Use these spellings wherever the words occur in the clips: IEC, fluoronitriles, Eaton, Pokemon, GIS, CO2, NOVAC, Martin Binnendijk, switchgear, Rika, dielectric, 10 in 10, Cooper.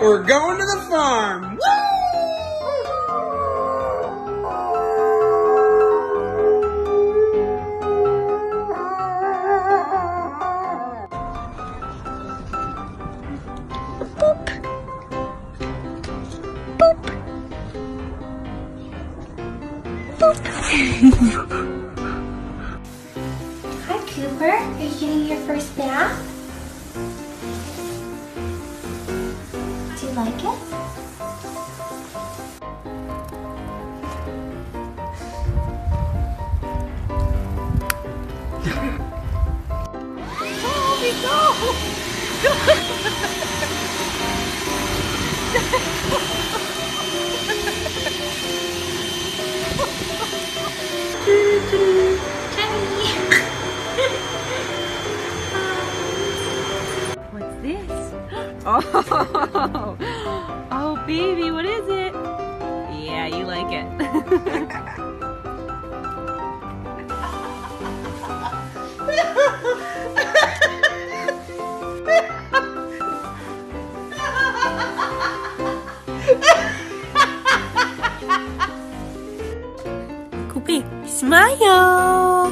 We're going to the farm. Woo! Hi Cooper, are you getting your first bath? Do you like it? What's this? Oh, oh baby, what is it? Yeah, you like it. Cooper, smile.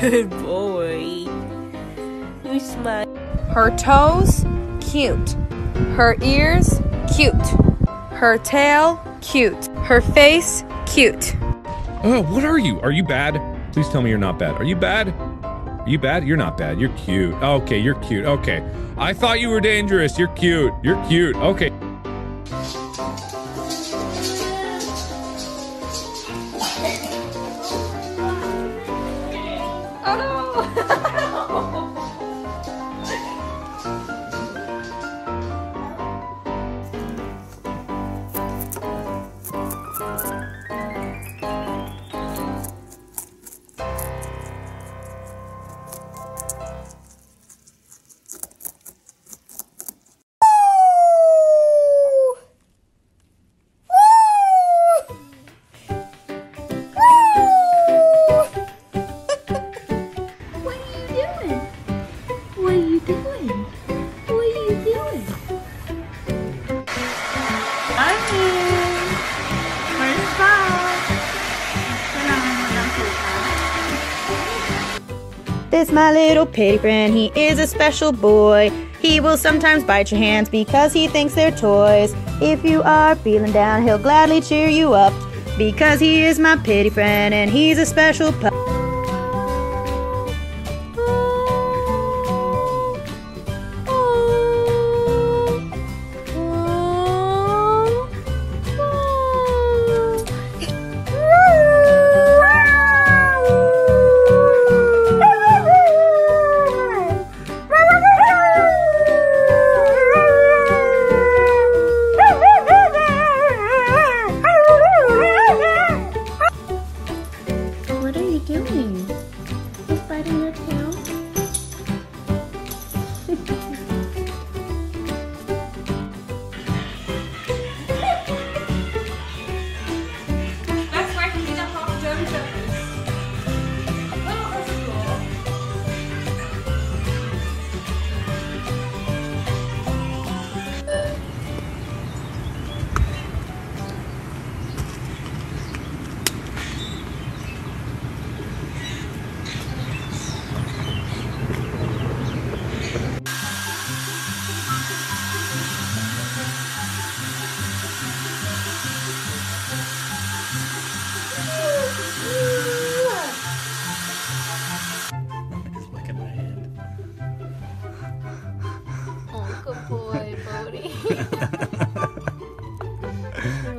Good boy. You smile. Her toes, cute. Her ears, cute. Her tail, cute. Her face, cute. Oh, what are you? Are you bad? Please tell me you're not bad. Are you bad? Are you bad? You're not bad. You're cute. Okay, you're cute. Okay. I thought you were dangerous. You're cute. You're cute. Okay. This my little patron, he is a special boy. He will sometimes bite your hands because he thinks they're toys. If you are feeling down, he'll gladly cheer you up because he is my pity friend and he's a special pup.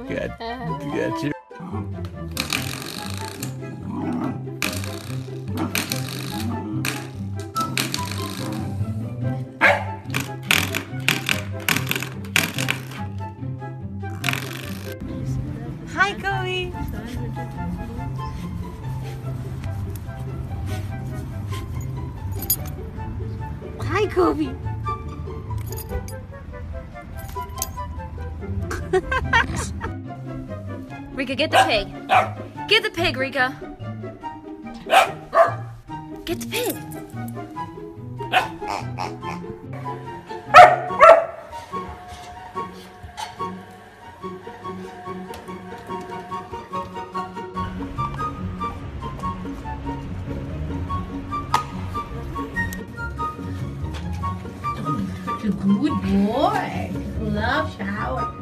Good. Hi, Chloe. Hi, Kobe. Rika, get the pig. Get the pig, Rika. get the pig. Good boy. Love shower.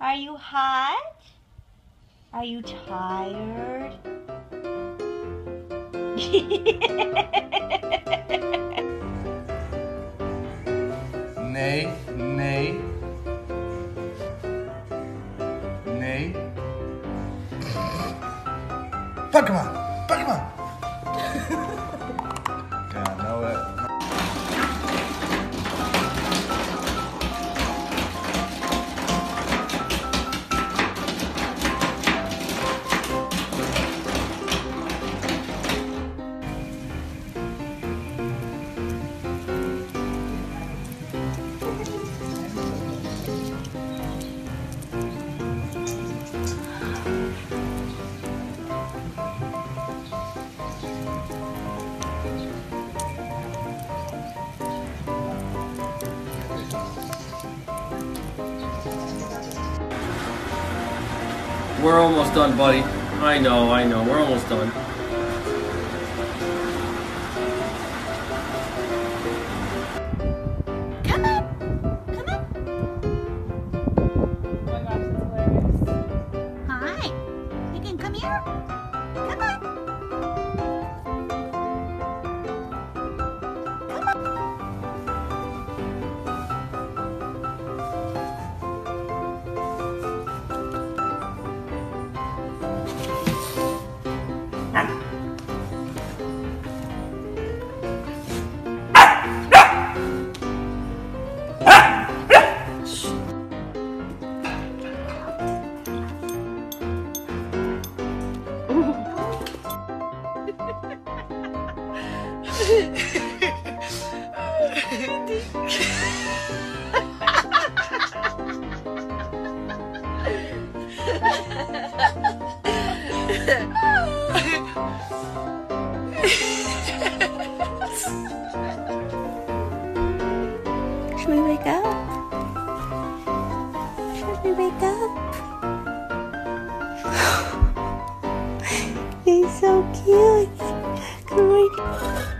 Are you hot? Are you tired? Nay, nay. Nay. Pokemon! Pokemon! Okay, I know it. We're almost done, buddy. I know, we're almost done. Come up! Come up! Oh my gosh, that's hilarious. Hi! You can come here? Come on! Should we wake up? Should we wake up? He's so cute. Come on.